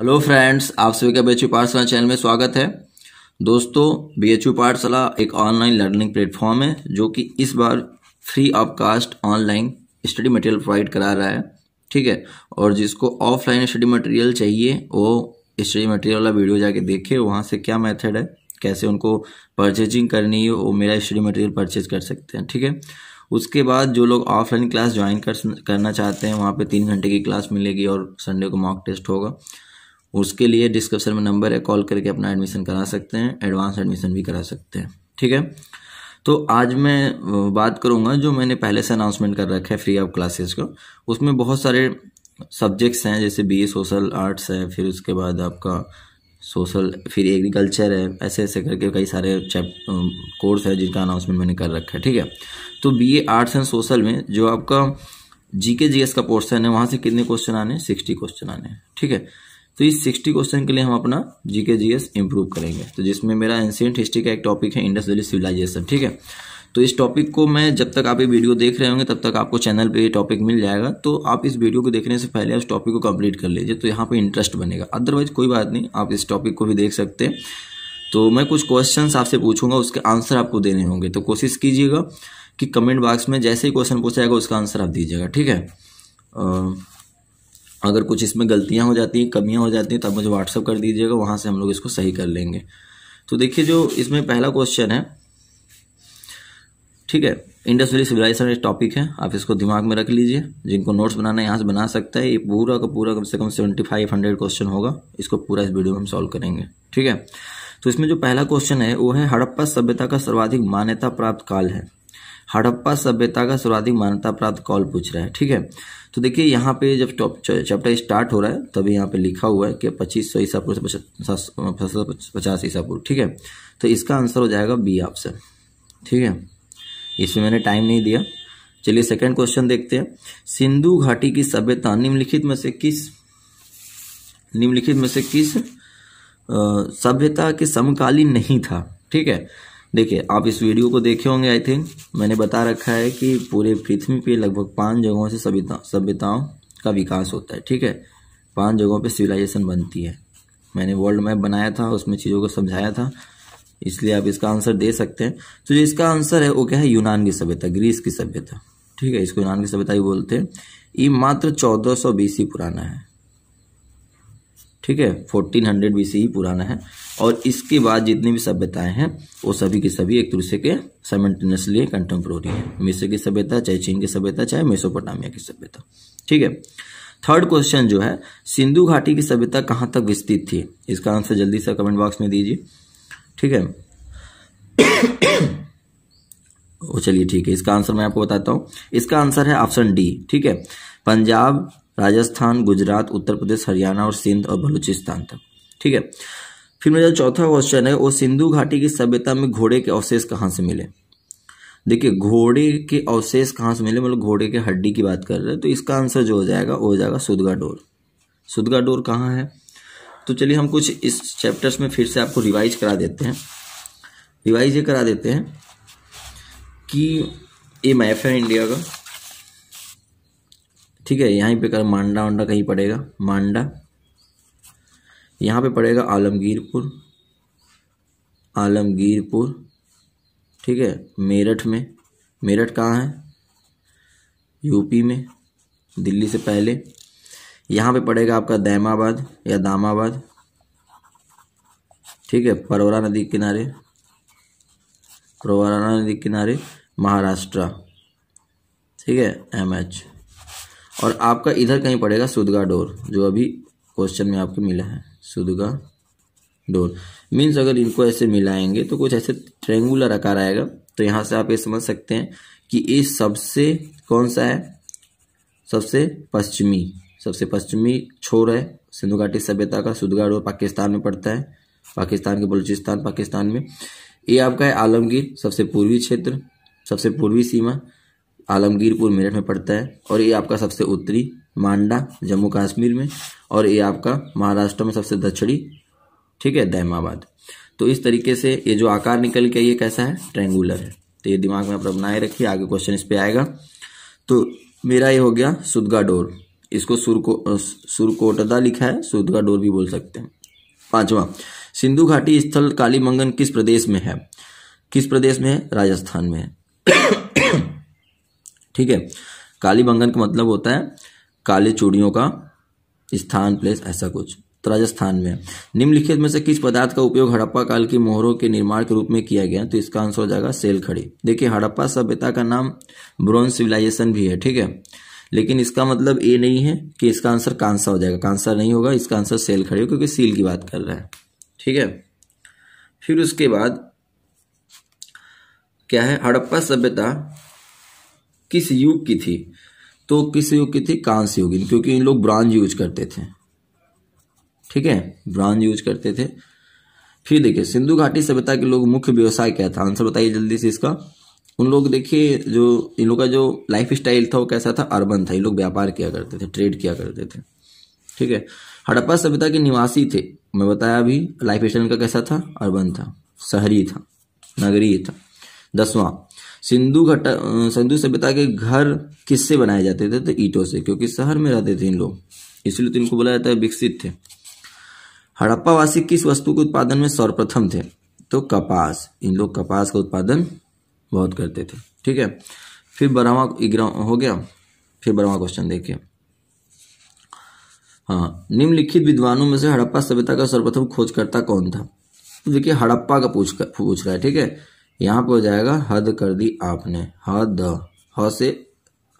Hello friends, आप सभी का BHU पाठशाला चैनल में स्वागत है। दोस्तों, BHU पाठशाला एक ऑनलाइन लर्निंग प्लेटफॉर्म है जो कि इस बार free of cost online study material provide करा रहा है, ठीक है। और जिसको ऑफलाइन स्टडी मटेरियल चाहिए वो स्टडी मटेरियल वाला वीडियो जाके देखे, वहाँ से क्या मेथड है, कैसे उनको परचेजिंग करनी है, वो मेरा स्टडी मटेरियल परचेज कर सकते हैं, ठीक है। उसके बाद जो लोग ऑफलाइन क्लास ज्वाइन करना चाहते हैं वहाँ पर 3 घंटे की क्लास मिलेगी और संडे को मॉक टेस्ट होगा। उसके लिए डिस्क्रिप्शन में नंबर है, कॉल करके अपना एडमिशन करा सकते हैं, एडवांस एडमिशन भी करा सकते हैं, ठीक है। तो आज मैं बात करूंगा जो मैंने पहले से अनाउंसमेंट कर रखा है फ्री ऑफ क्लासेस का। उसमें बहुत सारे सब्जेक्ट्स हैं, जैसे BA सोशल आर्ट्स है, फिर उसके बाद आपका सोशल, फिर एग्रीकल्चर है, ऐसे ऐसे करके कई सारे कोर्स है जिनका अनाउंसमेंट मैंने कर रखा है, ठीक है। तो BA आर्ट्स एंड सोशल में जो आपका GK GS का पोर्सन है वहाँ से कितने क्वेश्चन आने, 60 क्वेश्चन आने, ठीक है। तो इस 60 क्वेश्चन के लिए हम अपना GK GS इम्प्रूव करेंगे। तो जिसमें मेरा एंशिएंट हिस्ट्री का एक टॉपिक है, इंडस वैली सिविलाइजेशन, ठीक है। तो इस टॉपिक को मैं, जब तक आप ये वीडियो देख रहे होंगे तब तक आपको चैनल पे ये टॉपिक मिल जाएगा, तो आप इस वीडियो को देखने से पहले उस टॉपिक को कंप्लीट कर लीजिए, तो यहाँ पर इंटरेस्ट बनेगा। अदरवाइज कोई बात नहीं, आप इस टॉपिक को भी देख सकते हैं। तो मैं कुछ क्वेश्चन आपसे पूछूंगा, उसके आंसर आपको देने होंगे। तो कोशिश कीजिएगा कि कमेंट बॉक्स में जैसे ही क्वेश्चन पूछा जाएगा उसका आंसर आप दीजिएगा, ठीक है। अगर कुछ इसमें गलतियां हो जाती हैं, कमियां हो जाती हैं, तब मुझे व्हाट्सअप कर दीजिएगा, वहां से हम लोग इसको सही कर लेंगे। तो देखिए, जो इसमें पहला क्वेश्चन है, ठीक है, इंडस वैली सिविलाइजेशन एक टॉपिक है, आप इसको दिमाग में रख लीजिए। जिनको नोट्स बनाना है यहाँ से बना सकता है। ये पूरा का पूरा कम से कम 7500 क्वेश्चन होगा, इसको पूरा इस वीडियो में हम सॉल्व करेंगे, ठीक है। तो इसमें जो पहला क्वेश्चन है वो है हड़प्पा सभ्यता का सर्वाधिक मान्यता प्राप्त काल है। हड़प्पा सभ्यता का सर्वाधिक मान्यता प्राप्त काल पूछ रहा है, ठीक है। तो देखिए यहाँ पे जब चैप्टर स्टार्ट हो रहा है तभी यहाँ पे लिखा हुआ है कि 2500 ईसा पूर्व से 750 ईसा पूर्व, ठीक है। तो इसका आंसर हो जाएगा B ऑप्शन, ठीक है। इसमें मैंने टाइम नहीं दिया। चलिए सेकंड क्वेश्चन देखते हैं। सिंधु घाटी की सभ्यता निम्नलिखित में से किस सभ्यता के समकालीन नहीं था, ठीक है। देखिए, आप इस वीडियो को देखे होंगे, आई थिंक मैंने बता रखा है कि पूरे पृथ्वी पे लगभग 5 जगहों से सभ्यताओं का विकास होता है, ठीक है। 5 जगहों पे सिविलाइजेशन बनती है। मैंने वर्ल्ड मैप बनाया था, उसमें चीज़ों को समझाया था, इसलिए आप इसका आंसर दे सकते हैं। तो जो इसका आंसर है वो क्या है, यूनान की सभ्यता, ग्रीस की सभ्यता, ठीक है। इसको यूनान की सभ्यता ही बोलते हैं। ये मात्र 1400 BC पुराना है, ठीक है। 1400 BC ही पुराना है। और इसके बाद जितनी भी सभ्यताएं हैं वो सभी की सभी एक दूसरे के साइमल्टेनियसली कंटेम्पोरेरी है। मिस्र की सभ्यता, चाहे चीन की सभ्यता, चाहे मेसोपोटामिया की सभ्यता, ठीक है। थर्ड क्वेश्चन जो है, सिंधु घाटी की सभ्यता कहाँ तक विस्तृत थी, इसका आंसर जल्दी से कमेंट बॉक्स में दीजिए, ठीक है। ओ चलिए, ठीक है, इसका आंसर मैं आपको बताता हूँ। इसका आंसर है ऑप्शन D, ठीक है। पंजाब, राजस्थान, गुजरात, उत्तर प्रदेश, हरियाणा और सिंध और बलूचिस्तान तक, ठीक है। फिर मेरा चौथा क्वेश्चन है वो, सिंधु घाटी की सभ्यता में घोड़े के अवशेष कहाँ से मिले। देखिए, घोड़े के अवशेष कहाँ से मिले, मतलब घोड़े के हड्डी की बात कर रहे हैं। तो इसका आंसर जो हो जाएगा वो हो जाएगा सुदगाडोर। सुदगाडोर कहाँ है। तो चलिए हम कुछ इस चैप्टर्स में फिर से आपको रिवाइज करा देते हैं। रिवाइज ये करा देते हैं कि ये मैप है इंडिया का, ठीक है। यहाँ पे कर मांडा वांडा कहीं पड़ेगा, मांडा यहाँ पे पड़ेगा, आलमगीरपुर, आलमगीरपुर, ठीक है। मेरठ में, मेरठ कहाँ है, यूपी में, दिल्ली से पहले। यहाँ पे पड़ेगा आपका दैमाबाद या दामाबाद, ठीक है। परवरा नदी के किनारे, परवरा नदी के किनारे, महाराष्ट्र, ठीक है, MH। और आपका इधर कहीं पड़ेगा सुदगाडोर, जो अभी क्वेश्चन में आपको मिला है, सुदगाडोर। मीन्स अगर इनको ऐसे मिलाएंगे तो कुछ ऐसे ट्रेंगुलर आकार आएगा। तो यहाँ से आप ये समझ सकते हैं कि ये सबसे कौन सा है, सबसे पश्चिमी छोर है सिंधु घाटी सभ्यता का। सुदगाडोर पाकिस्तान में पड़ता है, पाकिस्तान के बलूचिस्तान, पाकिस्तान में। ये आपका है आलमगीर, सबसे पूर्वी क्षेत्र, सबसे पूर्वी सीमा। आलमगीरपुर मेरठ में पड़ता है। और ये आपका सबसे उत्तरी मांडा, जम्मू कश्मीर में। और ये आपका महाराष्ट्र में सबसे दक्षिणी, ठीक है, दैमाबाद। तो इस तरीके से ये जो आकार निकल के, ये कैसा है, ट्रेंगुलर है। तो ये दिमाग में आप बनाए रखिए, आगे क्वेश्चन इस पर आएगा। तो मेरा ये हो गया सुदगाडोर। इसको सुरकोटदा लिखा है, सुरकोटदा डोर भी बोल सकते हैं। पांचवा, सिंधु घाटी स्थल कालीबंगन किस प्रदेश में है? किस प्रदेश में है? राजस्थान में है। ठीक है, कालीबंगन का मतलब होता है काले चूड़ियों का स्थान, प्लेस, ऐसा कुछ, तो राजस्थान में। निम्नलिखित में से किस पदार्थ का उपयोग हड़प्पा काल की मोहरों के निर्माण के रूप में किया गया? तो इसका आंसर हो जाएगा सेल खड़ी। देखिए, हड़प्पा सभ्यता का नाम ब्रॉन्ज सिविलाइजेशन भी है, ठीक है, लेकिन इसका मतलब ये नहीं है कि इसका आंसर कांसा हो जाएगा, कांसा नहीं होगा, इसका आंसर सेल खड़ी, क्योंकि सील की बात कर रहा है। ठीक है, फिर उसके बाद क्या है, हड़प्पा सभ्यता किस युग की थी? तो किस युग की थी? कांस्य युग, क्योंकि इन लोग ब्रॉन्ज यूज करते थे। ठीक है, ब्रॉन्ज यूज करते थे। फिर देखिए, सिंधु घाटी सभ्यता के लोग मुख्य व्यवसाय क्या था? आंसर बताइए जल्दी से इसका। उन लोग देखिए, जो इन लोग का जो लाइफ स्टाइल था वो कैसा था? अर्बन था। ये लोग व्यापार किया करते थे, ट्रेड किया करते थे। ठीक है, हड़प्पा सभ्यता के निवासी थे, मैं बताया अभी, लाइफ स्टाइल इनका कैसा था? अर्बन था, शहरी था, नगरीय था। 10वां, सिंधु सभ्यता के घर किससे बनाए जाते थे? तो ईंटों से, क्योंकि शहर में रहते थे इन लोग, इसलिए तो इनको बोला जाता है विकसित थे। हड़प्पावासी किस वस्तु के उत्पादन में सर्वप्रथम थे? तो कपास, इन लोग कपास का उत्पादन बहुत करते थे। ठीक है, फिर 12वां हो गया। फिर 12वां क्वेश्चन देखिए, हाँ, निम्नलिखित विद्वानों में से हड़प्पा सभ्यता का सर्वप्रथम खोजकर्ता कौन था? तो देखिए, हड़प्पा का पूछ रहा है। ठीक है, यहाँ पे हो जाएगा हद कर दी आपने, हद, ह से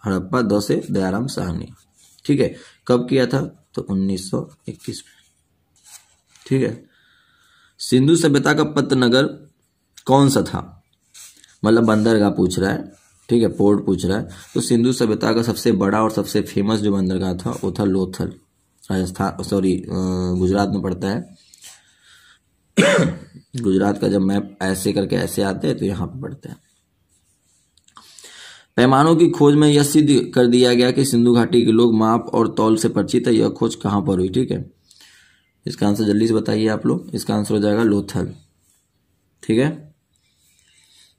हड़प्पा, द से दयाराम साहनी। ठीक है, कब किया था? तो 1921 में। ठीक है, सिंधु सभ्यता का पतनगर कौन सा था? मतलब बंदरगाह पूछ रहा है, ठीक है, पोर्ट पूछ रहा है। तो सिंधु सभ्यता का सबसे बड़ा और सबसे फेमस जो बंदरगाह था वो था लोथल, राजस्थान, सॉरी गुजरात में पड़ता है। गुजरात का जब मैप ऐसे करके ऐसे आते हैं तो यहाँ पर पड़ते हैं। पैमानों की खोज में यह सिद्ध कर दिया गया कि सिंधु घाटी के लोग माप और तौल से परिचित है। यह खोज कहाँ पर हुई? ठीक है, इसका आंसर जल्दी से बताइए आप लोग। इसका आंसर हो जाएगा लोथल। ठीक है,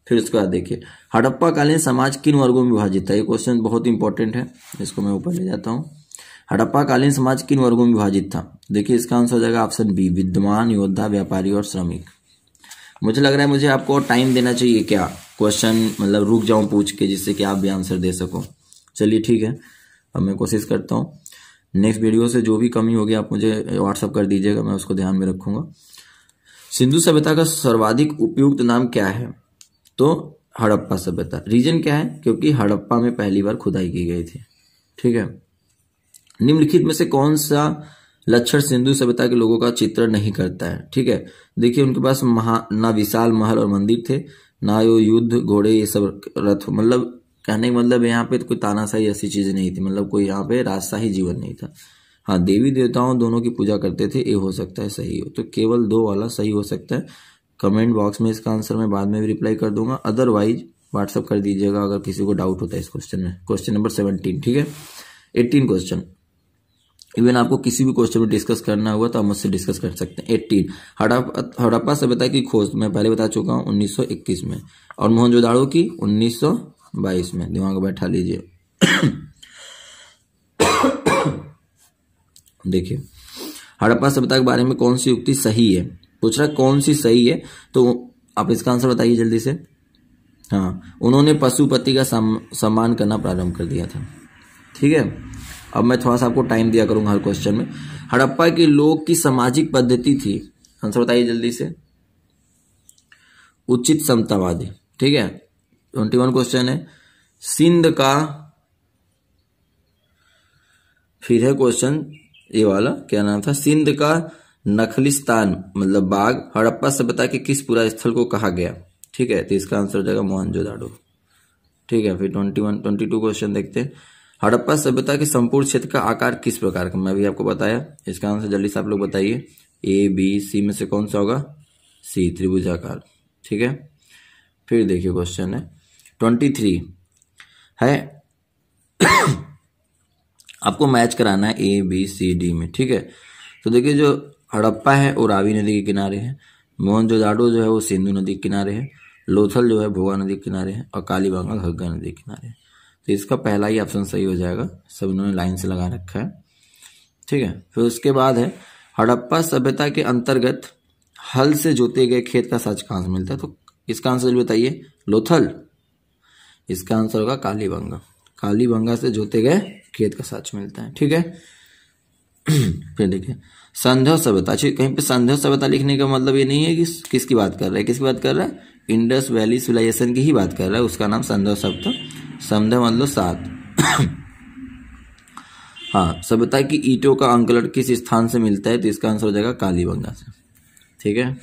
फिर उसके बाद देखिए, हड़प्पा कालीन समाज किन वर्गों में विभाजित था? ये क्वेश्चन बहुत इंपॉर्टेंट है, इसको मैं ऊपर ले जाता हूँ। हड़प्पा कालीन समाज किन वर्गों में विभाजित था? देखिए, इसका आंसर हो जाएगा ऑप्शन बी, विद्वान, योद्धा, व्यापारी और श्रमिक। मुझे लग रहा है मुझे आपको टाइम देना चाहिए क्या क्वेश्चन, मतलब रुक जाऊं पूछ के, जिससे कि आप भी आंसर दे सको। चलिए ठीक है, अब मैं कोशिश करता हूँ। नेक्स्ट वीडियो से जो भी कमी होगी आप मुझे व्हाट्सअप कर दीजिएगा, मैं उसको ध्यान में रखूंगा। सिंधु सभ्यता का सर्वाधिक उपयुक्त नाम क्या है? तो हड़प्पा सभ्यता। रीजन क्या है? क्योंकि हड़प्पा में पहली बार खुदाई की गई थी। ठीक है, निम्नलिखित में से कौन सा लक्षण सिंधु सभ्यता के लोगों का चित्रण नहीं करता है? ठीक है, देखिए, उनके पास ना विशाल महल और मंदिर थे, ना यो युद्ध घोड़े ये सब रथ, मतलब कहने का मतलब यहाँ पे तो कोई तानाशाही ऐसी चीज नहीं थी, मतलब कोई यहाँ पे राजशाही जीवन नहीं था। हाँ, देवी देवताओं दोनों की पूजा करते थे, ये हो सकता है सही हो, तो केवल 2 वाला सही हो सकता है। कमेंट बॉक्स में इसका आंसर मैं बाद में भी रिप्लाई कर दूंगा, अदरवाइज व्हाट्सअप कर दीजिएगा अगर किसी को डाउट होता है इस क्वेश्चन में। क्वेश्चन नंबर 17, ठीक है, 18 क्वेश्चन। इवन आपको किसी भी क्वेश्चन में डिस्कस करना हुआ तो आप मुझसे डिस्कस कर सकते हैं। 18, हड़प्पा सभ्यता की खोज मैं पहले बता चुका हूँ 1921 में, और मोहनजोदाड़ो की 1922 में, दिमाग बैठा लीजिए। देखिए, हड़प्पा सभ्यता के बारे में कौन सी युक्ति सही है? पूछ रहा कौन सी सही है, तो आप इसका आंसर बताइए जल्दी से। हाँ, उन्होंने पशुपति का सम्मान करना प्रारंभ कर दिया था। ठीक है, अब मैं थोड़ा सा आपको टाइम दिया करूंगा हर क्वेश्चन में। हड़प्पा के लोग की सामाजिक पद्धति थी, आंसर बताइए जल्दी से। उचित समतावादी। ठीक है, 21 क्वेश्चन है। सिंध का फिर है क्वेश्चन ये वाला, क्या नाम था, सिंध का नखलिस्तान मतलब बाग हड़प्पा सभ्यता के किस पूरा स्थल को कहा गया? ठीक है, तो इसका आंसर हो जाएगा मोहनजोदाड़ो। ठीक है, फिर 22 क्वेश्चन देखते हैं। हड़प्पा सभ्यता के संपूर्ण क्षेत्र का आकार किस प्रकार का? मैं भी आपको बताया, इसका आंसर जल्दी से आप लोग बताइए। ए, बी, सी में से कौन सा होगा? सी, त्रिभुजाकार। ठीक है, फिर देखिए क्वेश्चन है 23 है। आपको मैच कराना है ए, बी, सी, डी में। ठीक है, तो देखिए, जो हड़प्पा है वो रावी नदी के किनारे है, मोहनजोदाड़ो जो है वो सिंधु नदी के किनारे है, लोथल जो है भोगा नदी के किनारे है, और कालीबंगा घग्गर नदी के किनारे है। तो इसका पहला ही ऑप्शन सही हो जाएगा, सब इन्होंने लाइन से लगा रखा है। ठीक है, फिर उसके बाद है हड़प्पा सभ्यता के अंतर्गत हल से जोते गए खेत का सच कहाँ से मिलता है, तो इसका आंसर बताइए, लोथल। इसका आंसर होगा कालीबंगा, कालीबंगा से जोते गए खेत का साक्ष्य मिलता है। ठीक है, फिर देखिए संधव सभ्यता। कहीं पे संधव सभ्यता लिखने का मतलब ये नहीं है कि किसकी बात कर रहा है, किसकी बात कर रहा है, इंडस वैली सिविलाइजेशन की ही बात कर रहा है, उसका नाम संधव सभ्यता। संधव मतलब सात। हाँ, सभ्यता की ईंटों का अंकलन किस स्थान से मिलता है, तो इसका आंसर हो जाएगा कालीबंगा से। ठीक है,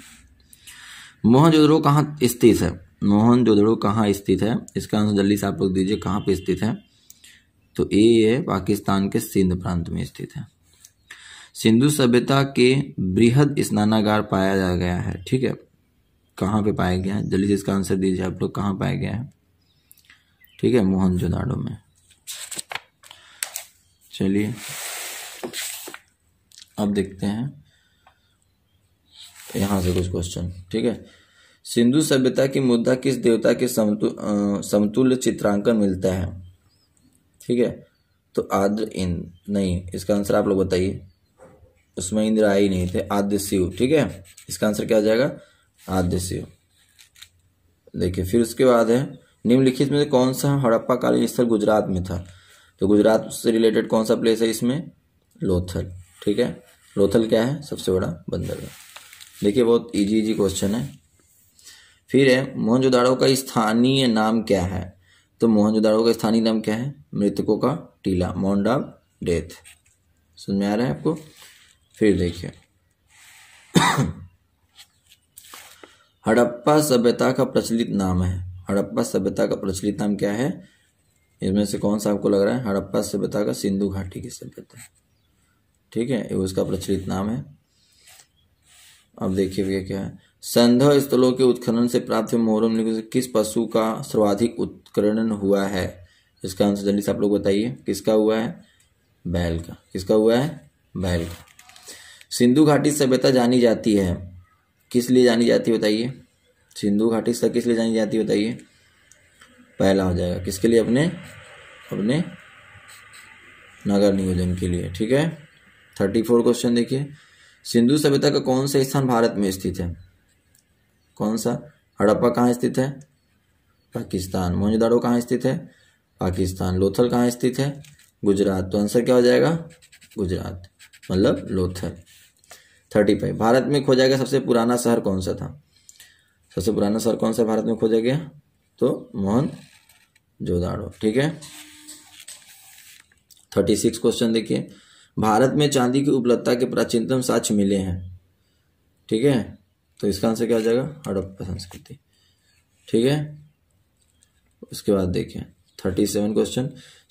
मोहनजोदड़ो कहाँ स्थित है, मोहनजोदड़ो कहाँ स्थित है, इसका आंसर जल्दी से आप लोग दीजिए, कहाँ पे स्थित है, तो ये है पाकिस्तान के सिंध प्रांत में स्थित है। सिंधु सभ्यता के बृहद स्नानागार पाया गया है। ठीक है, कहाँ पे पाया गया है, जल्दी से इसका आंसर दीजिए आप लोग, कहाँ पाया गया है। ठीक है, मोहनजोदाड़ो में। चलिए अब देखते हैं यहाँ से कुछ क्वेश्चन। ठीक है, सिंधु सभ्यता की मुद्रा किस देवता के समतुल्य चित्रांकन मिलता है। ठीक है, तो आद्र इंद्र नहीं, इसका आंसर आप लोग बताइए, उसमें इंद्र आए ही नहीं थे, आद्य शिव। ठीक है, इसका आंसर क्या आ जाएगा, आद्य शिव। देखिए फिर उसके बाद है निम्नलिखित में से कौन सा हड़प्पा कालीन स्थल गुजरात में था, तो गुजरात से रिलेटेड कौन सा प्लेस है इसमें, लोथल। ठीक है, लोथल क्या है, सबसे बड़ा बंदरगाह। देखिए बहुत इजी क्वेश्चन है। फिर है मोहनजोदाड़ो का स्थानीय नाम क्या है, तो मोहनजोदाड़ो का स्थानीय नाम क्या है, मृतकों का टीला, माउंट ऑफ डेथ। समझ में आ रहा है आपको। फिर देखिए हड़प्पा सभ्यता का प्रचलित नाम है, हड़प्पा सभ्यता का प्रचलित नाम क्या है, इसमें से कौन सा आपको लग रहा है, हड़प्पा सभ्यता का सिंधु घाटी की सभ्यता। ठीक है, उसका प्रचलित नाम है। अब देखिए भैया क्या है, संधव स्थलों के उत्खनन से प्राप्त मोहरों में किस पशु का सर्वाधिक उत्खनन हुआ है, इसका आंसर जल्दी से आप लोग बताइए, किसका हुआ है, बैल का। किसका हुआ है, बैल का। सिंधु घाटी सभ्यता जानी जाती है किस लिए जानी जाती है बताइए, सिंधु घाटी सभ्यता किस लिए जानी जाती है बताइए, पहला हो जाएगा किसके लिए, अपने अपने नगर नियोजन के लिए। ठीक है, 34 क्वेश्चन देखिए, सिंधु सभ्यता का कौन सा स्थान भारत में स्थित है, कौन सा, हड़प्पा कहाँ स्थित है, पाकिस्तान, मोहनजोदाड़ो कहाँ स्थित है, पाकिस्तान, लोथल कहाँ स्थित है, गुजरात। तो आंसर क्या हो जाएगा, गुजरात मतलब लोथल। 35 भारत में खोजा गया सबसे पुराना शहर कौन सा था, सबसे पुराना शहर कौन सा भारत में खोजा गया, तो मोहनजोदाड़ो। ठीक है, 36 क्वेश्चन देखिए, भारत में चांदी की उपलब्धता के प्राचीनतम साक्ष्य मिले हैं। ठीक है, तो इसका आंसर क्या हो जाएगा, हड़प्पा संस्कृति। ठीक है, उसके बाद देखिए 37 क्वेश्चन,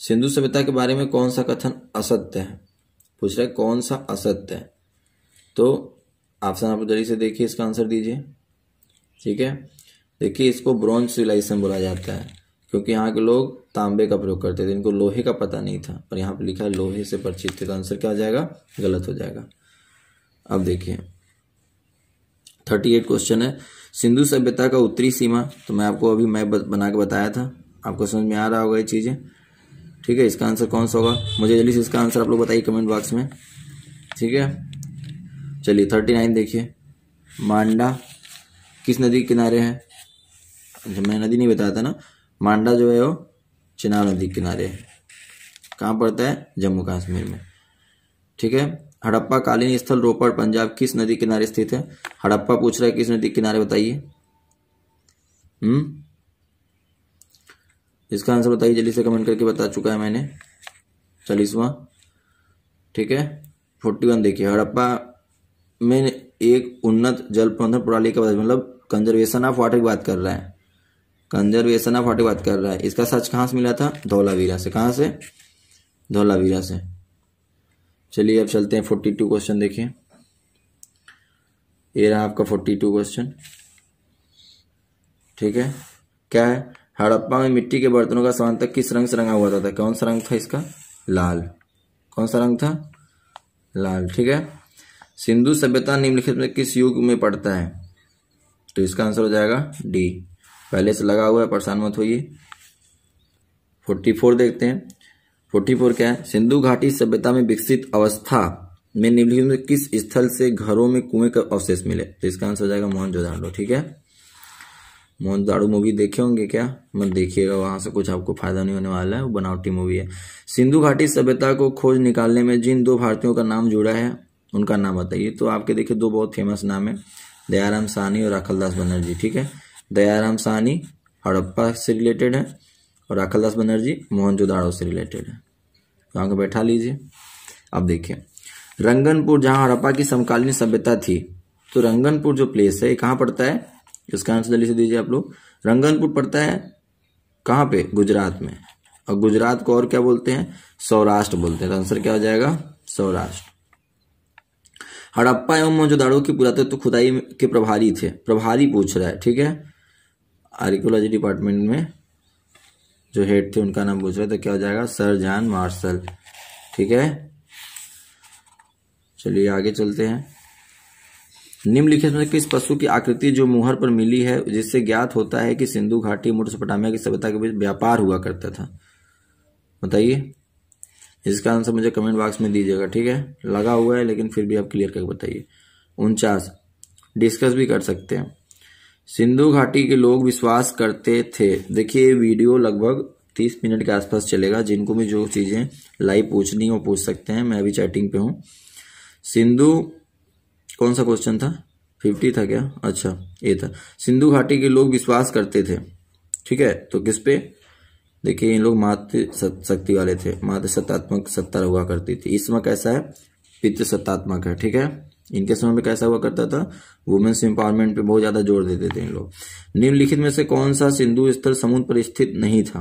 सिंधु सभ्यता के बारे में कौन सा कथन असत्य है, पूछ रहे कौन सा असत्य है, तो ऑप्शन आप जल्दी से देखिए, इसका आंसर दीजिए। ठीक है, देखिए इसको ब्रॉन्ज सिविलाइजेशन बोला जाता है क्योंकि यहाँ के लोग तांबे का प्रयोग करते थे, इनको लोहे का पता नहीं था, पर यहाँ पर लिखा है लोहे से परिचित थे, तो आंसर क्या हो जाएगा, गलत हो जाएगा। अब देखिए 38 क्वेश्चन है, सिंधु सभ्यता का उत्तरी सीमा, तो मैं आपको अभी मैप बना के बताया था, आपको समझ में आ रहा होगा ये चीज़ें। ठीक है, इसका आंसर कौन सा होगा, मुझे जल्दी से इसका आंसर आप लोग बताइए कमेंट बॉक्स में। ठीक है, चलिए 39 देखिए, मांडा किस नदी के किनारे है, मैं नदी नहीं बताया था ना, मांडा जो है वो चेनाब नदी के किनारे है, कहाँ पड़ता है, जम्मू कश्मीर में। ठीक है, हड़प्पा कालीन स्थल रोपड़ पंजाब किस नदी किनारे स्थित है, हड़प्पा पूछ रहा है किस नदी किनारे बताइए, इसका आंसर बताइए जल्दी से, कमेंट करके बता चुका है मैंने। 40वां ठीक है, 41 देखिए, हड़प्पा में एक उन्नत जल प्रबंधन प्रणाली का मतलब कंजर्वेशन ऑफ वाटर की बात कर रहा है, कंजर्वेशन ऑफ वाटर बात कर रहा है, इसका सच कहाँ से मिला था, धौलावीरा से। कहाँ से, धौलावीरा से। चलिए अब चलते हैं 42 क्वेश्चन देखिए, ये रहा आपका 42 क्वेश्चन। ठीक है, क्या है, हड़प्पा में मिट्टी के बर्तनों का सामान्यतः किस रंग से रंगा हुआ था, कौन सा रंग था इसका, लाल। कौन सा रंग था, लाल। ठीक है, सिंधु सभ्यता निम्नलिखित में किस युग में पड़ता है, तो इसका आंसर हो जाएगा डी, पहले से लगा हुआ है, परेशान मत होइए। 44 देखते हैं। 44 क्या है? सिंधु घाटी सभ्यता में विकसित अवस्था में निम्नलिखित में किस स्थल से घरों में कुएं का अवशेष मिले? तो इसका आंसर हो जाएगा मोहनजोदाड़ो। ठीक है, मोहनजोदाड़ो मूवी देखे होंगे क्या? मत देखिएगा, वहां से कुछ आपको फायदा नहीं होने वाला है, वो बनावटी मूवी है। सिंधु घाटी सभ्यता को खोज निकालने में जिन दो भारतीयों का नाम जुड़ा है उनका नाम बताइए। तो आपके देखिए दो बहुत फेमस नाम है, दयाराम साहनी और राखल दास बनर्जी। ठीक है, दयाराम साहनी हड़प्पा से रिलेटेड है और राखल दास बनर्जी मोहनजोदाड़ो से रिलेटेड है। तो आगे बैठा लीजिए। अब देखिए रंगनपुर, जहां हड़प्पा की समकालीन सभ्यता थी, तो रंगनपुर जो प्लेस है कहाँ पड़ता है? इसका आंसर जल्दी से दीजिए आप लोग। रंगनपुर पड़ता है कहाँ पे? गुजरात में। और गुजरात को और क्या बोलते हैं? सौराष्ट्र बोलते हैं। तो आंसर क्या हो जाएगा? सौराष्ट््र। हड़प्पा एवं मोहनजोदाड़ो की पुरातत्व तो खुदाई के प्रभारी थे। प्रभारी पूछ रहा है, ठीक है, आर्कियोलॉजी डिपार्टमेंट में जो हेड थे उनका नाम पूछ रहा है। तो क्या हो जाएगा? Sir John Marshall. ठीक है, चलिए आगे चलते हैं। निम्नलिखित में किस पशु की आकृति जो मुहर पर मिली है जिससे ज्ञात होता है कि सिंधु घाटी मेसोपोटामिया की सभ्यता के बीच व्यापार हुआ करता था? बताइए, इसका आंसर मुझे कमेंट बॉक्स में दीजिएगा। ठीक है, लगा हुआ है लेकिन फिर भी आप क्लियर करके बताइए। 49 डिस्कस भी कर सकते हैं। सिंधु घाटी के लोग विश्वास करते थे। देखिए वीडियो लगभग 30 मिनट के आसपास चलेगा, जिनको भी जो चीज़ें लाइव पूछनी हो पूछ सकते हैं। मैं अभी चैटिंग पे हूँ। सिंधु कौन सा क्वेश्चन था? 50 था क्या? अच्छा ये था, सिंधु घाटी के लोग विश्वास करते थे। ठीक है, तो किस पे? देखिए इन लोग मातृ शक्ति वाले थे, मातृ सत्तात्मक सत्ता हुआ करती थी। इस समय कैसा है? पितृ सत्तात्मक है। ठीक है, इनके समय में कैसा हुआ करता था? वुमेन्स एम्पावरमेंट पे बहुत ज्यादा जोर देते थे इन लोग। निम्नलिखित में से कौन सा सिंधु स्थल समुद्र पर स्थित नहीं था?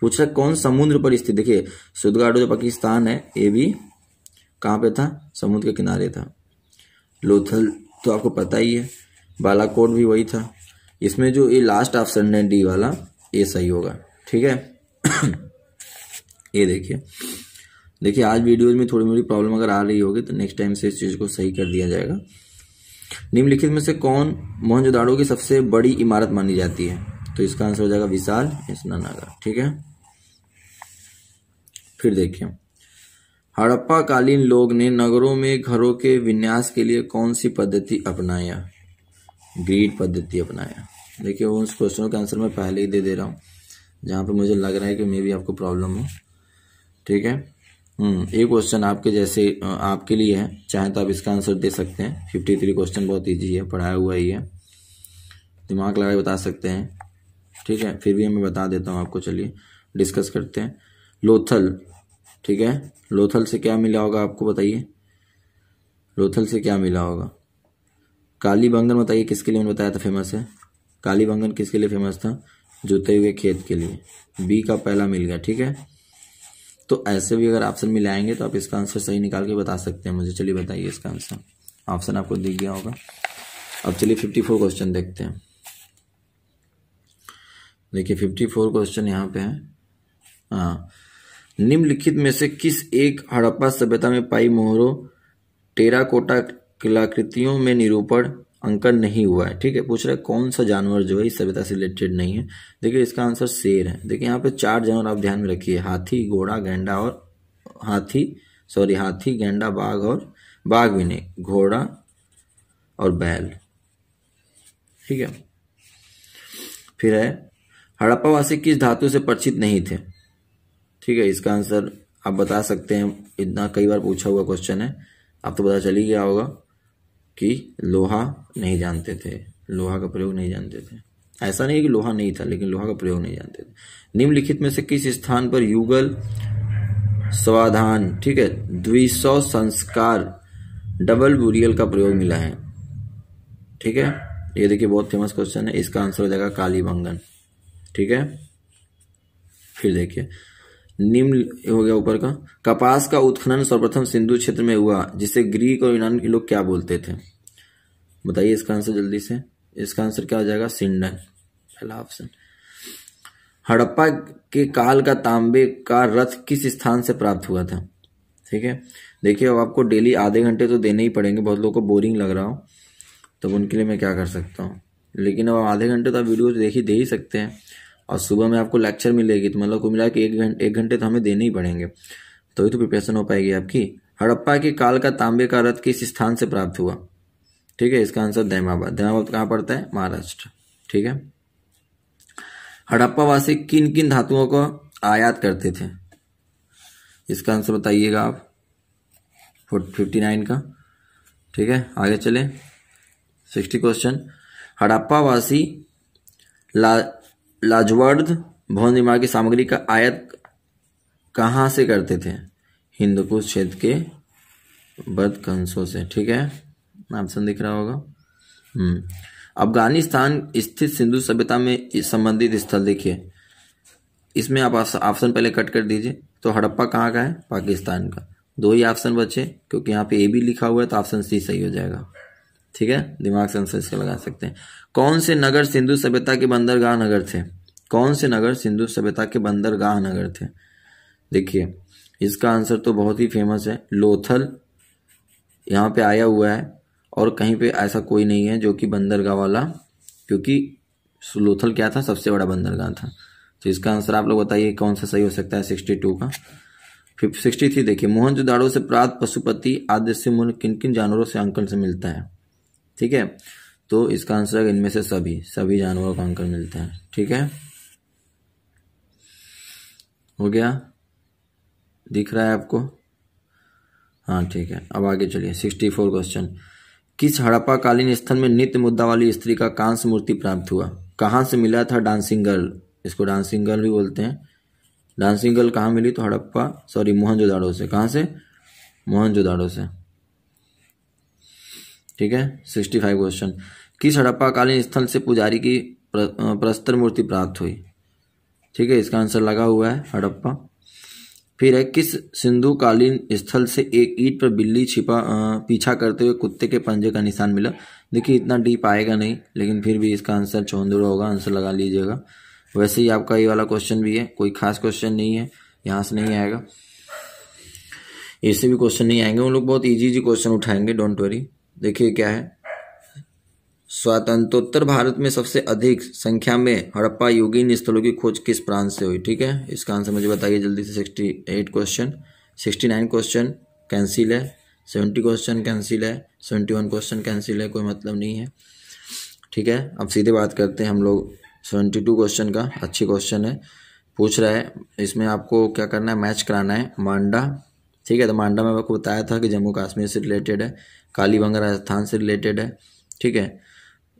पूछा कौन समुद्र पर स्थित। देखिए सुदगाडो जो पाकिस्तान है ये भी कहाँ पे था? समुद्र के किनारे था। लोथल तो आपको पता ही है, बालाकोट भी वही था। इसमें जो ये लास्ट ऑप्शन है डी वाला ये सही होगा। ठीक है, ये देखिए देखिए आज वीडियोज में थोड़ी मोड़ी प्रॉब्लम अगर आ रही होगी तो नेक्स्ट टाइम से इस चीज को सही कर दिया जाएगा। निम्नलिखित में से कौन मोहनजोदाड़ो की सबसे बड़ी इमारत मानी जाती है? तो इसका आंसर हो जाएगा विशाल स्नानागार। ठीक है, फिर देखिए हड़प्पा कालीन लोग ने नगरों में घरों के विन्यास के लिए कौन सी पद्धति अपनाया? ग्रिड पद्धति अपनाया। देखिए उन क्वेश्चनों के आंसर मैं पहले ही दे रहा हूँ, जहाँ पे मुझे लग रहा है कि मे भी आपको प्रॉब्लम हो। ठीक है, ये क्वेश्चन आपके जैसे आपके लिए है, चाहे तो आप इसका आंसर दे सकते हैं। 53 क्वेश्चन बहुत ईजी है, पढ़ाया हुआ ही है, दिमाग लगाए बता सकते हैं। ठीक है, फिर भी मैं बता देता हूँ आपको। चलिए डिस्कस करते हैं। लोथल, ठीक है, लोथल से क्या मिला होगा आपको बताइए। लोथल से क्या मिला होगा? कालीबंगन बताइए, किसके लिए मैंने बताया था फेमस है? कालीबंगन किसके लिए फेमस था? जोते हुए खेत के लिए। बी का पहला मिल गया। ठीक है, तो ऐसे भी अगर ऑप्शन मिलाएंगे तो आप इसका आंसर सही निकाल के बता सकते हैं मुझे। चलिए बताइए इसका आंसर, ऑप्शन आपको दिख गया होगा। अब चलिए 54 क्वेश्चन देखते हैं। देखिए 54 क्वेश्चन यहाँ पे है। हाँ, निम्नलिखित में से किस एक हड़प्पा सभ्यता में पाई मोहरों टेराकोटा कलाकृतियों में निरूपण अंकन नहीं हुआ है? ठीक है, पूछ रहे कौन सा जानवर जो है इस सभ्यता से रिलेटेड नहीं है। देखिए इसका आंसर शेर है। देखिए यहाँ पे 4 जानवर आप ध्यान में रखिए, हाथी, घोड़ा, गैंडा और हाथी, गैंडा, बाघ और बाघ विने, घोड़ा और बैल। ठीक है, फिर है हड़प्पावासी किस धातु से परिचित नहीं थे? ठीक है, इसका आंसर आप बता सकते हैं, इतना कई बार पूछा हुआ क्वेश्चन है, आप तो पता चल ही गया होगा कि लोहा नहीं जानते थे, लोहा का प्रयोग नहीं जानते थे। ऐसा नहीं है कि लोहा नहीं था, लेकिन लोहा का प्रयोग नहीं जानते थे। निम्नलिखित में से किस स्थान पर युगल स्वाधान, ठीक है, 200 संस्कार डबल बुरियल का प्रयोग मिला है? ठीक है, ये देखिए बहुत फेमस क्वेश्चन है, इसका आंसर हो जाएगा कालीबंगन। ठीक है, फिर देखिए निम्न हो गया ऊपर का। कपास का उत्खनन सर्वप्रथम सिंधु क्षेत्र में हुआ, जिसे ग्रीक और यूनान के लोग क्या बोलते थे? बताइए इसका आंसर जल्दी से। इसका आंसर क्या हो जाएगा? सिंडन, पहला ऑप्शन। हड़प्पा के काल का तांबे का रथ किस स्थान से प्राप्त हुआ था? ठीक है, देखिए अब आपको डेली आधे घंटे तो देने ही पड़ेंगे, बहुत लोगों को बोरिंग लग रहा हो तो उनके लिए मैं क्या कर सकता हूँ, लेकिन अब आधे घंटे तो आप वीडियो देख ही सकते हैं। और सुबह में आपको लेक्चर मिलेगी, तो मतलब को मिला कि एक घंटे तो हमें देने ही पड़ेंगे, तो ये तो प्रिपरेशन हो पाएगी आपकी। हड़प्पा के काल का तांबे का रथ किस स्थान से प्राप्त हुआ? ठीक है, इसका आंसर दैमाबाद। दैमाबाद कहाँ पड़ता है? महाराष्ट्र। ठीक है, हड़प्पावासी किन किन धातुओं को आयात करते थे? इसका आंसर बताइएगा आप 59 का। ठीक है, आगे चले 60 क्वेश्चन। हड़प्पावासी लाजवर्द भवन निर्माण की सामग्री का आयात कहाँ से करते थे? हिंदकुश क्षेत्र के बदकंसों से। ठीक है, ऑप्शन दिख रहा होगा। अफगानिस्तान स्थित सिंधु सभ्यता में संबंधित स्थल देखिए, इसमें आप ऑप्शन पहले कट कर दीजिए। तो हड़प्पा कहाँ का है? पाकिस्तान का। दो ही ऑप्शन बचे, क्योंकि यहाँ पे ए भी लिखा हुआ है, तो ऑप्शन सी सही हो जाएगा। ठीक है, दिमाग से आंसर इसका लगा सकते हैं। कौन से नगर सिंधु सभ्यता के बंदरगाह नगर थे? कौन से नगर सिंधु सभ्यता के बंदरगाह नगर थे? देखिए, इसका आंसर तो बहुत ही फेमस है, लोथल यहाँ पे आया हुआ है, और कहीं पे ऐसा कोई नहीं है जो कि बंदरगाह वाला, क्योंकि लोथल क्या था? सबसे बड़ा बंदरगाह था। तो इसका आंसर आप लोग बताइए कौन सा सही हो सकता है 62 का। 63 देखिए, मोहनजोदाड़ो से प्राप्त पशुपति आदि से मूल किन किन जानवरों से अंकन से मिलता है? ठीक है, तो इसका आंसर इनमें से सभी जानवरों का अंकन मिलता है। ठीक है, हो गया, दिख रहा है आपको? हाँ ठीक है, अब आगे चलिए 64 क्वेश्चन। किस हड़प्पाकालीन स्थल में नित्य मुद्दा वाली स्त्री का कांस्य मूर्ति प्राप्त हुआ? कहाँ से मिला था? डांसिंग गर्ल, इसको डांसिंग गर्ल भी बोलते हैं। डांसिंग गर्ल कहाँ मिली? तो मोहनजोदाड़ो से। कहाँ से? मोहनजोदाड़ो से। ठीक है, 65 क्वेश्चन। किस हड़प्पाकालीन स्थल से पुजारी की प्रस्तर मूर्ति प्राप्त हुई? ठीक है, इसका आंसर लगा हुआ है हड़प्पा। फिर है, किस सिंधुकालीन स्थल से एक ईंट पर बिल्ली पीछा करते हुए कुत्ते के पंजे का निशान मिला? देखिए, इतना डीप आएगा नहीं, लेकिन फिर भी इसका आंसर चौंदड़ो होगा, आंसर लगा लीजिएगा। वैसे ही आपका ये वाला क्वेश्चन भी है, कोई खास क्वेश्चन नहीं है, यहाँ से नहीं आएगा, इससे भी क्वेश्चन नहीं आएंगे। उन लोग बहुत ईजी क्वेश्चन उठाएंगे, डोंट वरी। देखिए क्या है, स्वतंत्रोत्तर भारत में सबसे अधिक संख्या में हड़प्पा युगीन स्थलों की खोज किस प्रांत से हुई? ठीक है, इसका आंसर मुझे बताइए जल्दी से 68 क्वेश्चन। 69 क्वेश्चन कैंसिल है, 70 क्वेश्चन कैंसिल है, 71 क्वेश्चन कैंसिल है, कोई मतलब नहीं है। ठीक है, अब सीधे बात करते हैं हम लोग 72 क्वेश्चन का। अच्छी क्वेश्चन है, पूछ रहा है, इसमें आपको क्या करना है? मैच कराना है। मांडा, ठीक है, तो मांडा में आपको बताया था कि जम्मू कश्मीर से रिलेटेड है, कालीबंगा राजस्थान से रिलेटेड है। ठीक है,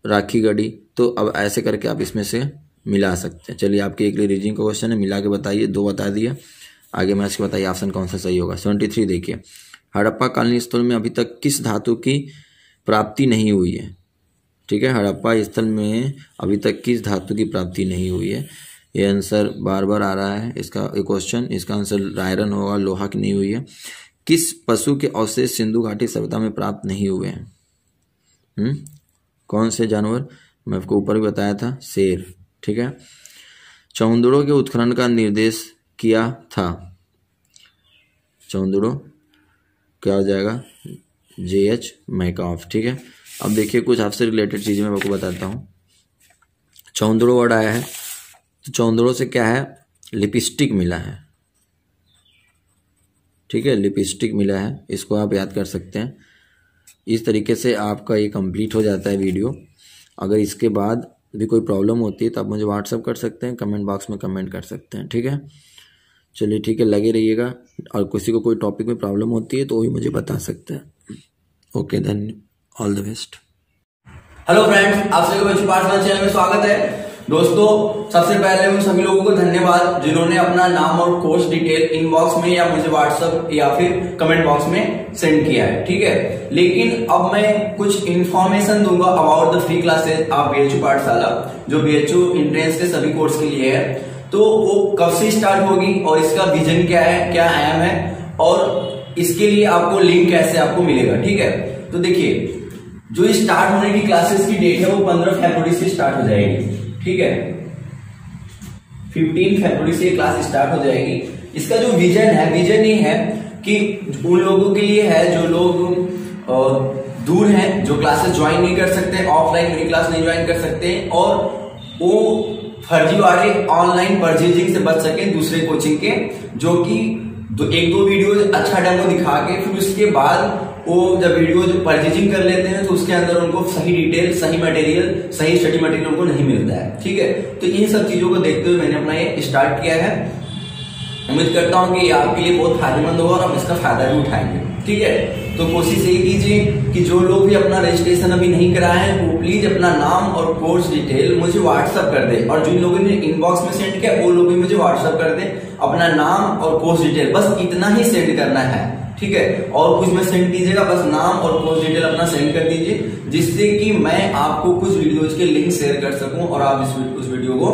राखी गढ़ी, तो अब ऐसे करके आप इसमें से मिला सकते हैं। चलिए, आपके एक लिए रीजनिंग का क्वेश्चन है, मिला के बताइए, दो बता दिया, आगे मैच के बताइए ऑप्शन कौन सा सही होगा। 73 देखिए, हड़प्पा कालीन स्थल में अभी तक किस धातु की प्राप्ति नहीं हुई है? ठीक है, हड़प्पा स्थल में अभी तक किस धातु की प्राप्ति नहीं हुई है? ये आंसर बार बार आ रहा है इसका क्वेश्चन, इसका आंसर आयरन होगा, लोहा की नहीं हुई है। किस पशु के अवशेष सिंधु घाटी सभ्यता में प्राप्त नहीं हुए हैं? कौन से जानवर? मैं आपको ऊपर भी बताया था, शेर। ठीक है, चौंदड़ो के उत्खनन का निर्देश किया था? चौंदड़ो क्या हो जाएगा? JH मैकऑफ। ठीक है, अब देखिए कुछ आपसे रिलेटेड चीज़ें मैं आपको बताता हूँ। चौंदड़ो वर्ड आया है, तो चौंदड़ो से क्या है? लिपस्टिक मिला है। ठीक है, लिपस्टिक मिला है, इसको आप याद कर सकते हैं। इस तरीके से आपका ये कंप्लीट हो जाता है वीडियो। अगर इसके बाद भी कोई प्रॉब्लम होती है तो आप मुझे व्हाट्सअप कर सकते हैं, कमेंट बॉक्स में कमेंट कर सकते हैं। ठीक है, चलिए, ठीक है, लगे रहिएगा। और किसी को कोई टॉपिक में प्रॉब्लम होती है तो वही मुझे बता सकते हैं। Okay, then all the best. Hello friends, आप सभी को चैनल में स्वागत है। दोस्तों, सबसे पहले उन सभी लोगों को धन्यवाद जिन्होंने अपना नाम और कोर्स डिटेल इनबॉक्स में या मुझे व्हाट्सएप या फिर कमेंट बॉक्स में सेंड किया है। ठीक है, लेकिन अब मैं कुछ इन्फॉर्मेशन दूंगा about the free classes of BHU Pathshala, जो BHU एंट्रेंस के सभी कोर्स के लिए है। तो वो कब से स्टार्ट होगी और इसका विजन क्या है, क्या एम है, और इसके लिए आपको लिंक कैसे आपको मिलेगा। ठीक है, तो देखिए, जो स्टार्ट होने की क्लासेस की डेट है वो 15 फरवरी से स्टार्ट हो जाएगी। ठीक है, 15 फरवरी से क्लास स्टार्ट हो जाएगी। इसका जो विजन है, विजन ये है कि उन लोगों के लिए है जो लोग दूर हैं, जो क्लासेस ज्वाइन नहीं कर सकते, ऑफलाइन मेरी क्लास नहीं ज्वाइन कर सकते, और वो फर्जी वाले ऑनलाइन परचेजिंग से बच सके दूसरे कोचिंग के, जो कि एक दो वीडियोज अच्छा डेमो दिखा के फिर उसके बाद वो जब वीडियोज परचेजिंग कर लेते हैं तो उसके अंदर उनको सही डिटेल, सही मटेरियल, सही स्टडी मटेरियल उनको नहीं मिलता है। ठीक है, तो इन सब चीजों को देखते हुए मैंने अपना ये स्टार्ट किया है। उम्मीद करता हूँ कि आपके लिए बहुत फायदेमंद होगा और आप इसका फायदा भी उठाएंगे। ठीक है, तो कोशिश ये कीजिए कि जो लोग भी अपना रजिस्ट्रेशन अभी नहीं कराए हैं वो प्लीज अपना नाम और कोर्स डिटेल मुझे व्हाट्सएप कर दे, और जिन लोगों ने इनबॉक्स में सेंड किया वो लोग भी मुझे व्हाट्सएप कर दे अपना नाम और कोर्स डिटेल, बस इतना ही सेंड करना है। ठीक है, और कुछ में सेंड कीजिएगा, बस नाम और कोर्स डिटेल अपना सेंड कर दीजिए, जिससे कि मैं आपको कुछ वीडियोज के लिंक शेयर कर सकूं और आप उस वीडियो को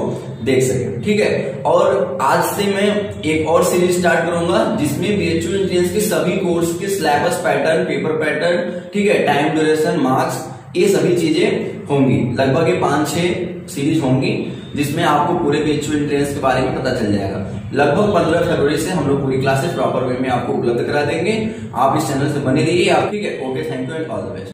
देख सके। ठीक है, और आज से मैं एक और सीरीज स्टार्ट करूंगा जिसमें बीएचयू एंट्रेंस के सभी कोर्स के सिलेबस पैटर्न, पेपर पैटर्न, ठीक है, टाइम ड्यूरेशन, मार्क्स, ये सभी चीजें होंगी। लगभग ये 5-6 सीरीज होंगी जिसमें आपको पूरे बीएचयू एंट्रेंस के बारे में पता चल जाएगा। लगभग 15 फरवरी से हम लोग पूरी क्लासेस प्रॉपर वे में आपको उपलब्ध करा देंगे। आप इस चैनल से बने रहिए आप। ठीक है, okay, thank you and all the best.